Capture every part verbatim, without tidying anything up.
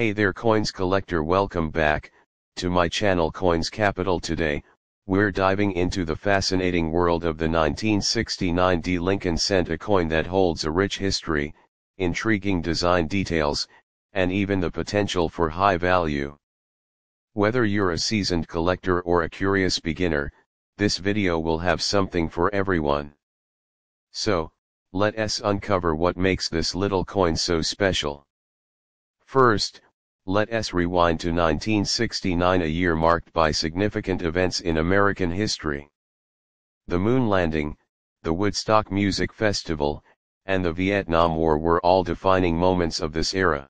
Hey there coins collector, welcome back to my channel Coins Capital. Today, we're diving into the fascinating world of the nineteen sixty-nine D. Lincoln cent, a coin that holds a rich history, intriguing design details, and even the potential for high value. Whether you're a seasoned collector or a curious beginner, this video will have something for everyone. So, let us uncover what makes this little coin so special. First, let us rewind to nineteen sixty-nine, a year marked by significant events in American history. The moon landing, the Woodstock Music Festival, and the Vietnam War were all defining moments of this era.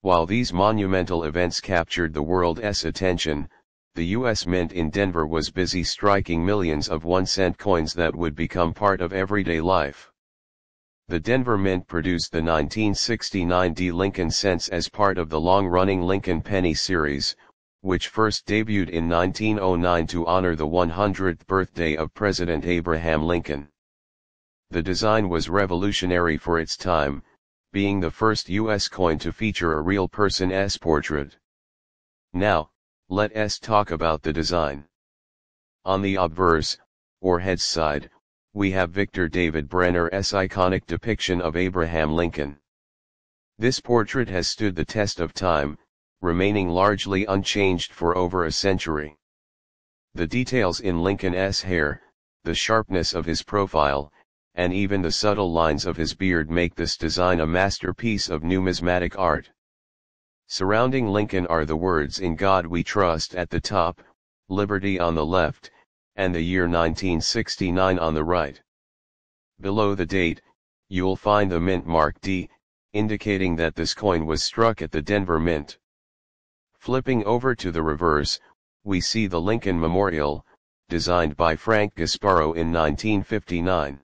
While these monumental events captured the world's attention, the U S Mint in Denver was busy striking millions of one-cent coins that would become part of everyday life. The Denver Mint produced the nineteen sixty-nine D. Lincoln cents as part of the long-running Lincoln Penny series, which first debuted in nineteen oh nine to honor the one hundredth birthday of President Abraham Lincoln. The design was revolutionary for its time, being the first U S coin to feature a real person's portrait. Now, let us talk about the design. On the obverse, or head side, we have Victor David Brenner's iconic depiction of Abraham Lincoln. This portrait has stood the test of time, remaining largely unchanged for over a century. The details in Lincoln's hair, the sharpness of his profile, and even the subtle lines of his beard make this design a masterpiece of numismatic art. Surrounding Lincoln are the words "In God We Trust" at the top, "Liberty" on the left, and the year nineteen sixty-nine on the right. Below the date, you'll find the mint mark D, indicating that this coin was struck at the Denver Mint. Flipping over to the reverse, we see the Lincoln Memorial, designed by Frank Gasparro in nineteen fifty-nine.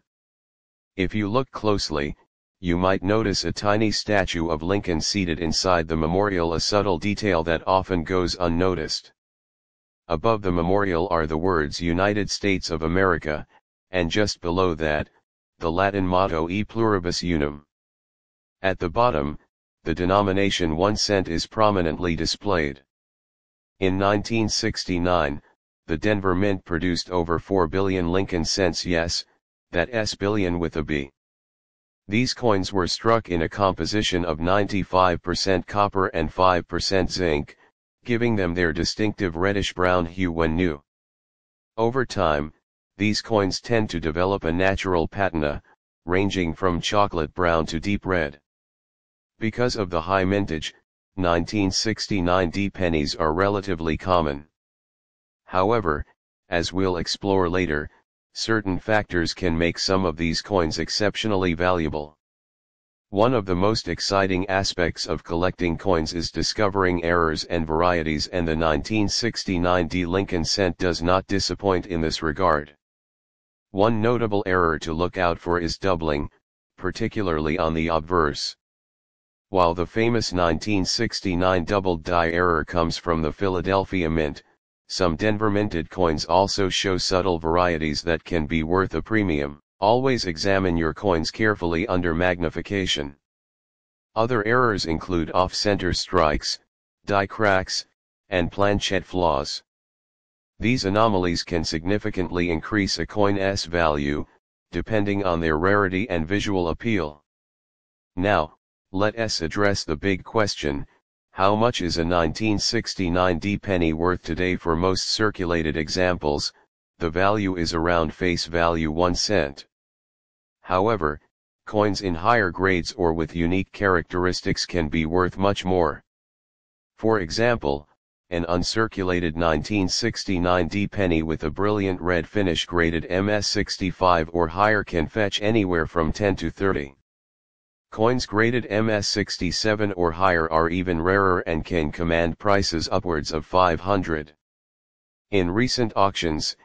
If you look closely, you might notice a tiny statue of Lincoln seated inside the memorial, a subtle detail that often goes unnoticed. Above the memorial are the words "United States of America," and just below that, the Latin motto "E pluribus unum." At the bottom, the denomination one cent is prominently displayed. In nineteen sixty-nine, the Denver Mint produced over four billion Lincoln cents, yes, that S billion with a B. These coins were struck in a composition of ninety-five percent copper and five percent zinc, giving them their distinctive reddish-brown hue when new. Over time, these coins tend to develop a natural patina, ranging from chocolate brown to deep red. Because of the high mintage, nineteen sixty-nine D pennies are relatively common. However, as we'll explore later, certain factors can make some of these coins exceptionally valuable. One of the most exciting aspects of collecting coins is discovering errors and varieties, and the nineteen sixty-nine D. Lincoln cent does not disappoint in this regard. One notable error to look out for is doubling, particularly on the obverse. While the famous nineteen sixty-nine doubled die error comes from the Philadelphia Mint, some Denver minted coins also show subtle varieties that can be worth a premium. Always examine your coins carefully under magnification. Other errors include off-center strikes, die cracks, and planchette flaws. These anomalies can significantly increase a coin's value, depending on their rarity and visual appeal. Now, let us address the big question: how much is a nineteen sixty-nine D penny worth today? For most circulated examples, the value is around face value one cent. However, coins in higher grades or with unique characteristics can be worth much more. For example, an uncirculated nineteen sixty-nine D penny with a brilliant red finish graded M S sixty-five or higher can fetch anywhere from ten to thirty. Coins graded M S sixty-seven or higher are even rarer and can command prices upwards of five hundred. In recent auctions,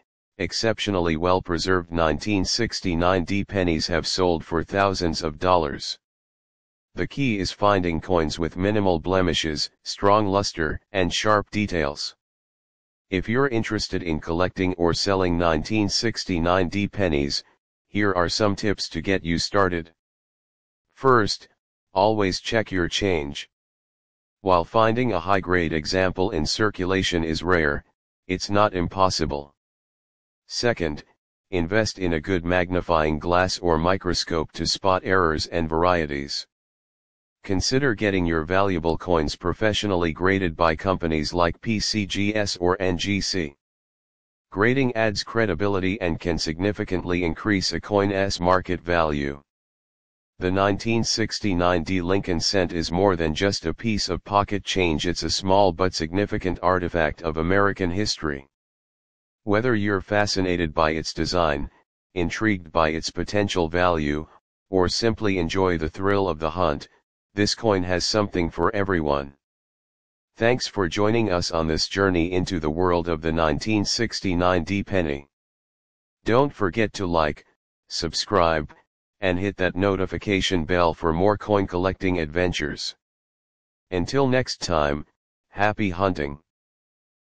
exceptionally well-preserved nineteen sixty-nine D pennies have sold for thousands of dollars. The key is finding coins with minimal blemishes, strong luster, and sharp details. If you're interested in collecting or selling nineteen sixty-nine D pennies, here are some tips to get you started. First, always check your change. While finding a high-grade example in circulation is rare, it's not impossible. Second, invest in a good magnifying glass or microscope to spot errors and varieties. Consider getting your valuable coins professionally graded by companies like P C G S or N G C. Grading adds credibility and can significantly increase a coin's market value. The nineteen sixty-nine D. Lincoln cent is more than just a piece of pocket change, it's a small but significant artifact of American history. Whether you're fascinated by its design, intrigued by its potential value, or simply enjoy the thrill of the hunt, this coin has something for everyone. Thanks for joining us on this journey into the world of the nineteen sixty-nine D. Penny. Don't forget to like, subscribe, and hit that notification bell for more coin collecting adventures. Until next time, happy hunting.